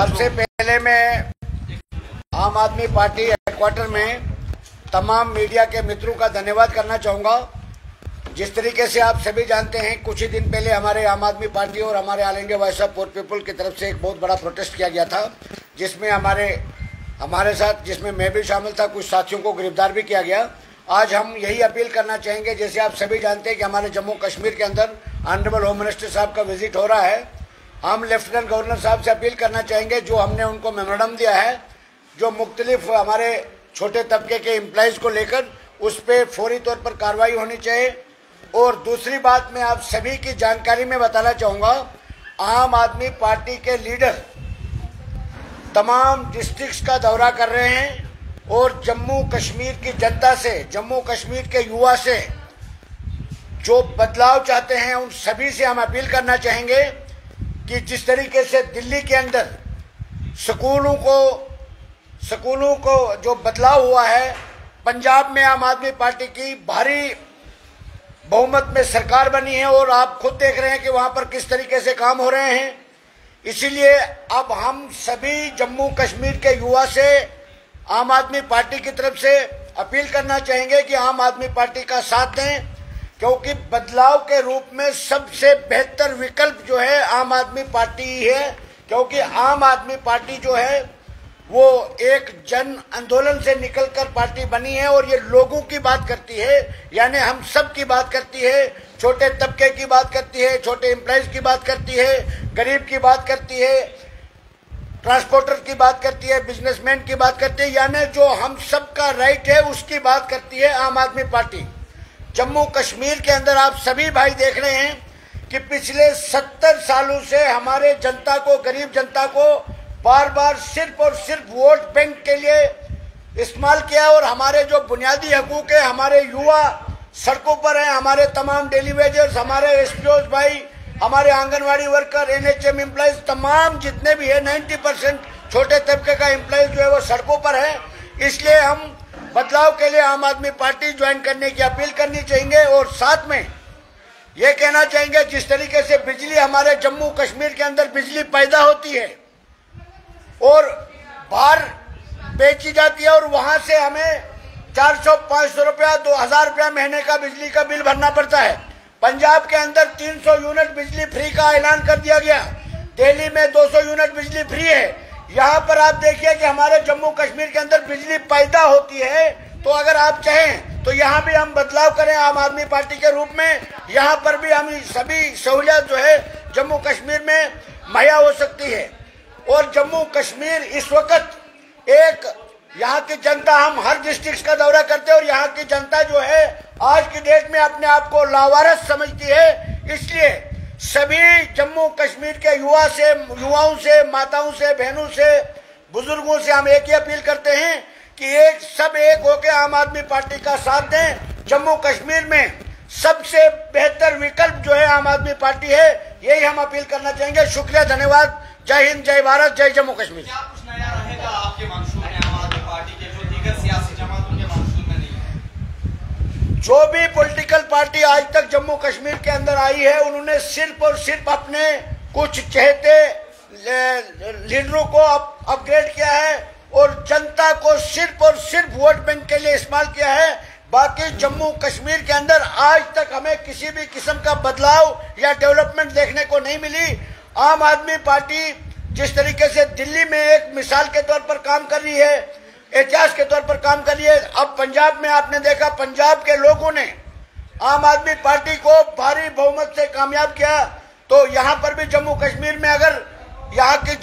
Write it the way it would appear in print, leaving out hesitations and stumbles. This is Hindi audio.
सबसे पहले मैं आम आदमी पार्टी हेडक्वार्टर में तमाम मीडिया के मित्रों का धन्यवाद करना चाहूँगा। जिस तरीके से आप सभी जानते हैं, कुछ ही दिन पहले हमारे आम आदमी पार्टी और हमारे all India voice of poor people की तरफ से एक बहुत बड़ा प्रोटेस्ट किया गया था, जिसमें हमारे साथ जिसमें मैं भी शामिल था, कुछ साथियों को गिरफ्तार भी किया गया। आज हम यही अपील करना चाहेंगे, जैसे आप सभी जानते हैं कि हमारे जम्मू कश्मीर के अंदर ऑनरेबल होम मिनिस्टर साहब का विजिट हो रहा है। हम लेफ्टिनेंट गवर्नर साहब से अपील करना चाहेंगे, जो हमने उनको मेमोरेंडम दिया है, जो मुख्तलिफ हमारे छोटे तबके के एम्प्लॉयज़ को लेकर, उस पर फौरी तौर पर कार्रवाई होनी चाहिए। और दूसरी बात मैं आप सभी की जानकारी में बताना चाहूँगा, आम आदमी पार्टी के लीडर तमाम डिस्ट्रिक्ट्स का दौरा कर रहे हैं और जम्मू कश्मीर की जनता से, जम्मू कश्मीर के युवा से जो बदलाव चाहते हैं, उन सभी से हम अपील करना चाहेंगे कि जिस तरीके से दिल्ली के अंदर स्कूलों को जो बदलाव हुआ है, पंजाब में आम आदमी पार्टी की भारी बहुमत में सरकार बनी है और आप खुद देख रहे हैं कि वहाँ पर किस तरीके से काम हो रहे हैं। इसीलिए अब हम सभी जम्मू कश्मीर के युवा से आम आदमी पार्टी की तरफ से अपील करना चाहेंगे कि आम आदमी पार्टी का साथ दें, क्योंकि बदलाव के रूप में सबसे बेहतर विकल्प जो है आम आदमी पार्टी ही है। क्योंकि आम आदमी पार्टी जो है वो एक जन आंदोलन से निकलकर पार्टी बनी है और ये लोगों की बात करती है, यानी हम सब की बात करती है, छोटे तबके की बात करती है, छोटे एम्प्लॉयज की बात करती है, गरीब की बात करती है, ट्रांसपोर्टर की बात करती है, बिजनेसमैन की बात करती है, यानी जो हम सब का राइट है उसकी बात करती है आम आदमी पार्टी। जम्मू कश्मीर के अंदर आप सभी भाई देख रहे हैं कि पिछले 70 सालों से हमारे जनता को, गरीब जनता को बार बार सिर्फ और सिर्फ वोट बैंक के लिए इस्तेमाल किया और हमारे जो बुनियादी हकूक है, हमारे युवा सड़कों पर हैं, हमारे तमाम डेली वेजर्स, हमारे एसपीओज भाई, हमारे आंगनवाड़ी वर्कर, एनएचएम एम्प्लॉयज, तमाम जितने भी है 90% छोटे तबके का एम्प्लॉयज जो है वो सड़कों पर है। इसलिए हम बदलाव के लिए आम आदमी पार्टी ज्वाइन करने की अपील करनी चाहेंगे और साथ में ये कहना चाहेंगे, जिस तरीके से बिजली हमारे जम्मू कश्मीर के अंदर बिजली पैदा होती है और बाहर बेची जाती है और वहाँ से हमें 400-500 रुपया, 2000 रुपया महीने का बिजली का बिल भरना पड़ता है। पंजाब के अंदर 300 यूनिट बिजली फ्री का ऐलान कर दिया गया, दिल्ली में 200 यूनिट बिजली फ्री है। यहाँ पर आप देखिए कि हमारे जम्मू कश्मीर के अंदर बिजली पैदा होती है, तो अगर आप चाहें तो यहाँ भी हम बदलाव करें आम आदमी पार्टी के रूप में, यहाँ पर भी हम सभी सहूलियत जो है जम्मू कश्मीर में मुहैया हो सकती है। और जम्मू कश्मीर इस वक्त एक, यहाँ की जनता, हम हर डिस्ट्रिक्ट का दौरा करते हैं और यहाँ की जनता जो है आज की डेट में अपने आप को लावारस समझती है। इसलिए सभी जम्मू कश्मीर के युवाओं से, माताओं से, बहनों से, बुजुर्गों से हम एक ही अपील करते हैं कि सब एक होकर आम आदमी पार्टी का साथ दें। जम्मू कश्मीर में सबसे बेहतर विकल्प जो है आम आदमी पार्टी है, यही हम अपील करना चाहेंगे। शुक्रिया, धन्यवाद। जय हिंद, जय भारत, जय जम्मू कश्मीर। क्या कुछ नया रहेगा आपके मंसूबे में आम आदमी पार्टी के, जो दीगर सियासी जमातों के मंसूबे में नहीं है? जो भी पॉलिटिकल पार्टी आज तक जम्मू कश्मीर के अंदर आई है, उन्होंने सिर्फ और सिर्फ अपने कुछ चहेते लीडरों को अपग्रेड किया है और जनता को सिर्फ और सिर्फ वोट बैंक के लिए इस्तेमाल किया है। बाकी जम्मू कश्मीर के अंदर आज तक हमें किसी भी किस्म का बदलाव या डेवलपमेंट देखने को नहीं मिली। आम आदमी पार्टी जिस तरीके से दिल्ली में एक मिसाल के तौर पर काम कर रही है, इतिहास के तौर पर काम कर रही है, अब पंजाब में आपने देखा, पंजाब के लोगों ने आम आदमी पार्टी को भारी बहुमत से कामयाब किया। तो यहाँ पर भी जम्मू कश्मीर में अगर यहाँ की